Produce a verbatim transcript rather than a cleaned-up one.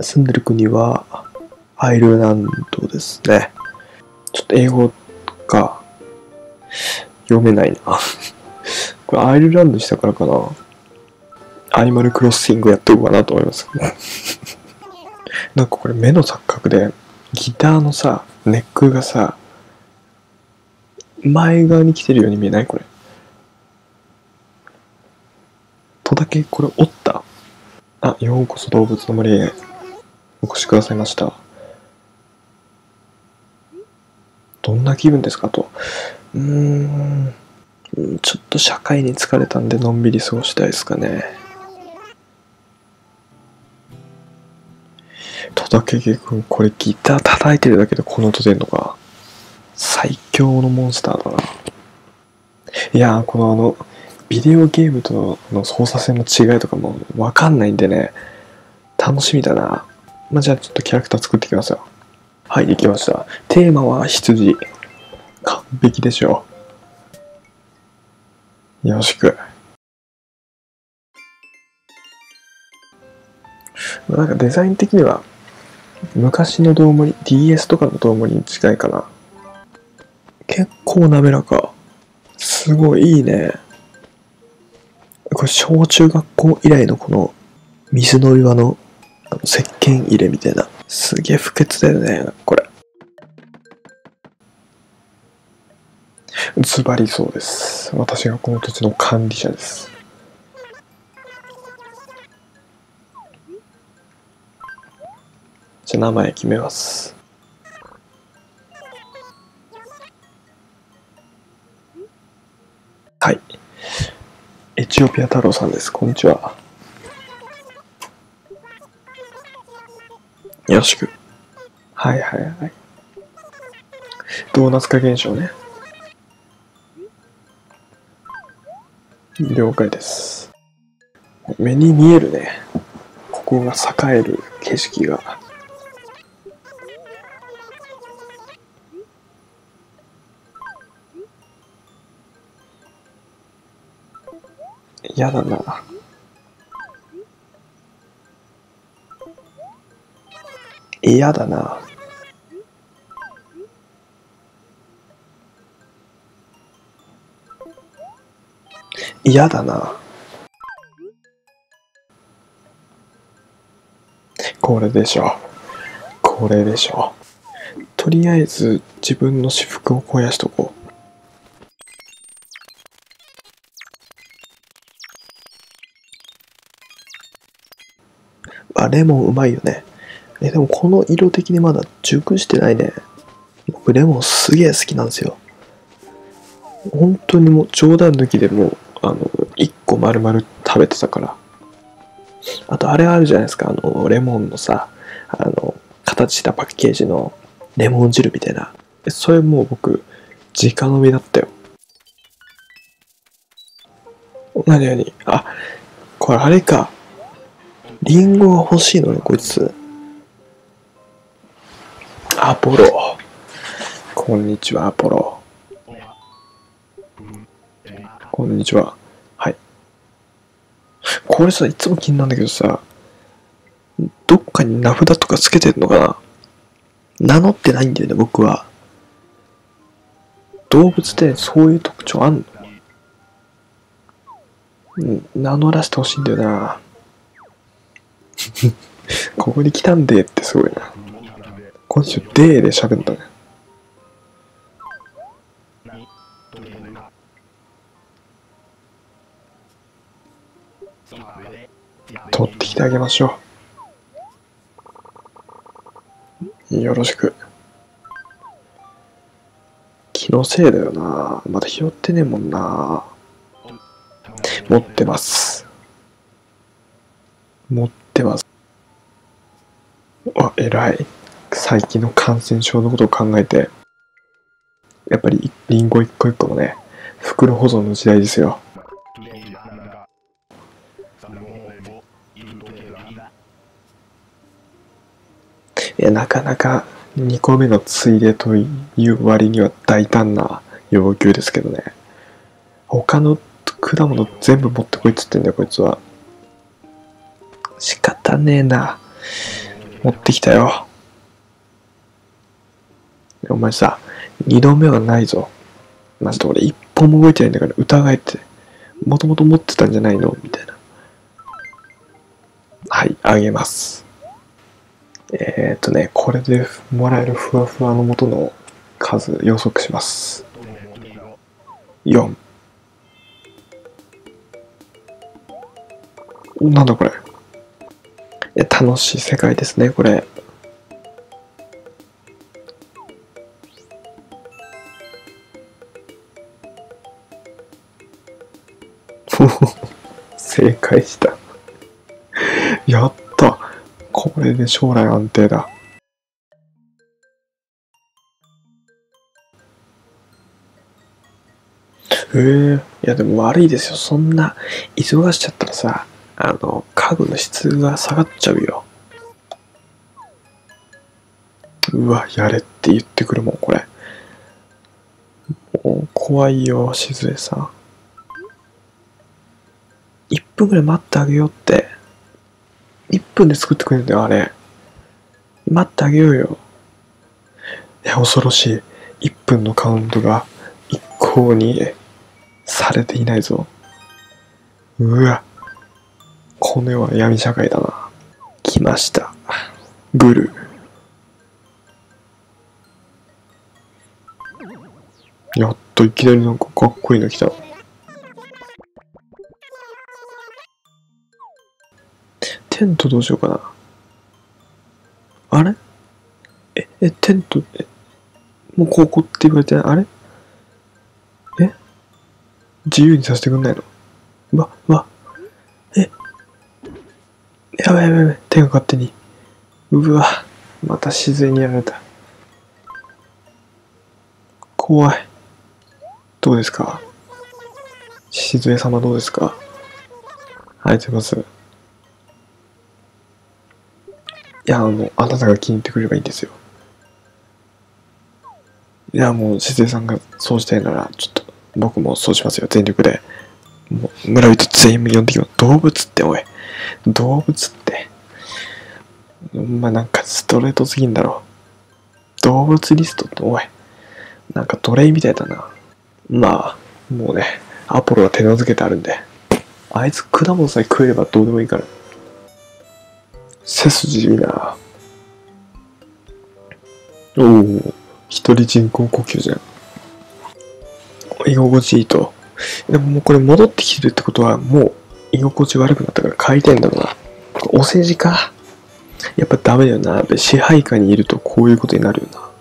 住んでる国はアイルランドですね。ちょっと英語が読めないな。これアイルランドしたからかな。アニマルクロッシングやっておこうかなと思います。なんかこれ目の錯覚でギターのさ、ネックがさ、前側に来てるように見えないこれ。とだけこれ折った。あ、ようこそ動物の森へお越しくださいました。どんな気分ですかと。うーん、ちょっと社会に疲れたんでのんびり過ごしたいですかね。戸田恵子君、これギター叩いてるだけでこの音出んのか。最強のモンスターだな。いやー、このあのビデオゲームとの操作性の違いとかも分かんないんでね、楽しみだな。まあ、じゃあちょっとキャラクター作ってきますよ。はい、できました。テーマは羊。完璧でしょう。よろしく。なんかデザイン的には昔のどうもり、ディーエス とかのどうもりに近いかな。結構滑らか。すごいいいね。これ小中学校以来のこの水の岩の石鹸入れみたいな。すげえ不潔だよね、これ。ズバリそうです。私がこの土地の管理者です。じゃあ名前決めます。はい。エチオピア太郎さんです。こんにちは。よろしく。はいはいはい。ドーナツ化現象ね。了解です。目に見えるね。ここが栄える景色が。嫌だな。嫌だな。嫌だな。これでしょ。これでしょ。とりあえず自分の私服を肥やしとこう。あ、レモンうまいよね。え、でもこの色的にまだ熟してないね。僕レモンすげえ好きなんですよ。本当にもう冗談抜きでもう、あの、いっこ丸々食べてたから。あとあれあるじゃないですか、あの、レモンのさ、あの、形したパッケージのレモン汁みたいな。それもう僕、直飲みだったよ。なになに、あ、これあれか。リンゴが欲しいのね、こいつ。アポロ。こんにちは、アポロ。こんにちは。はい。これさ、いつも気になるんだけどさ、どっかに名札とかつけてんのかな？名乗ってないんだよね、僕は。動物ってそういう特徴あんの？うん、名乗らせてほしいんだよな。ここに来たんでってすごいな。今週デーで喋ったね。取ってきてあげましょう。よろしく。気のせいだよな。まだ拾ってねえもんな。持ってます。持ってでは、あ、偉い。最近の感染症のことを考えて、やっぱりリンゴ一個一個もね、袋保存の時代ですよ。いや、なかなかにこめのついでという割には大胆な要求ですけどね。他の果物全部持ってこいっつってんだよ、こいつは。仕方ねえな。持ってきたよ。お前さ、二度目はないぞ。マジで俺一歩も動いてないんだから疑えて。もともと持ってたんじゃないのみたいな。はい、あげます。えーっとね、これでもらえるふわふわの元の数予測します。よん。なんだこれ。いや、楽しい世界ですね、これ。正解した。やった。これで将来安定だ。へえ。いやでも悪いですよ。そんな急がしちゃったらさ、あの家具の質が下がっちゃうよ。うわ、やれって言ってくるもんこれ。もう怖いよ、しずえさん。いっぷんぐらい待ってあげようって。いっぷんで作ってくれるんだよ、あれ。待ってあげようよ。いや、恐ろしい。いっぷんのカウントが一向にされていないぞ。うわ。この世は闇社会だな。来ました。ブルー。やっといきなりなんかかっこいいの来た。テントどうしようかな。あれえ、え、テント、え、もうここって言われてない。あれえ自由にさせてくんないの。わ、わ、え、やばいやばいやばい。手が勝手に。うわ、また自然にやられた。怖い。どうですかしずえ様、どうですか。はい、すいません。いや、あの、あなたが気に入ってくれればいいんですよ。いや、もう、しずえさんがそうしたいなら、ちょっと、僕もそうしますよ。全力で。もう、村人全員呼んできます。動物って、おい。動物って。お前、なんかストレートすぎんだろ。動物リストって、おい。なんか奴隷みたいだな。まあ、もうね、アポロは手なずけてあるんで。あいつ、果物さえ食えればどうでもいいから。背筋いいな。おお、一人人工呼吸じゃん。居心地いいと。でももうこれ戻ってきてるってことは、もう居心地悪くなったから帰りたいんだろうな。お世辞か。やっぱダメだよな。支配下にいるとこういうことになるよな。